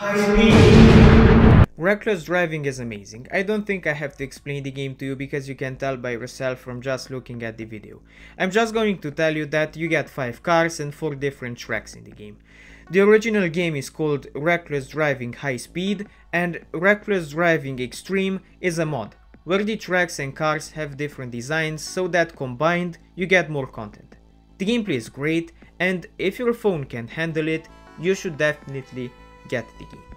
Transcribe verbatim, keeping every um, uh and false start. High Speed. Reckless Driving is amazing. I don't think I have to explain the game to you because you can tell by yourself from just looking at the video. I'm just going to tell you that you get five cars and four different tracks in the game. The original game is called Reckless Driving High Speed, and Reckless Driving Extreme is a mod, where the tracks and cars have different designs so that combined you get more content. The gameplay is great, and if your phone can handle it, you should definitely get the game.